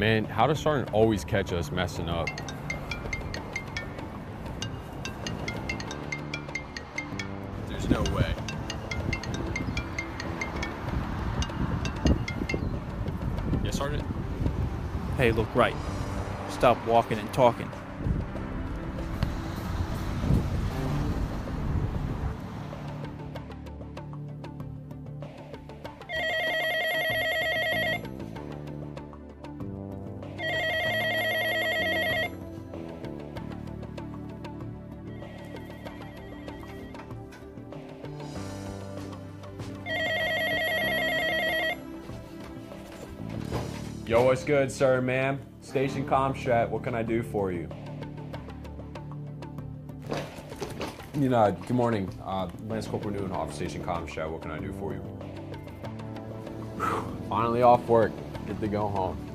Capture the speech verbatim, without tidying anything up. Man, how does Sargent always catch us messing up? There's no way. Yes, Sargent? Hey, look right. Stop walking and talking. Yo, what's good, sir, ma'am? Station Comstrat, what can I do for you? You know, good morning. Uh, Lance Cooper, Neuenhoff, Station Comstrat, what can I do for you? Whew, finally off work, get to go home.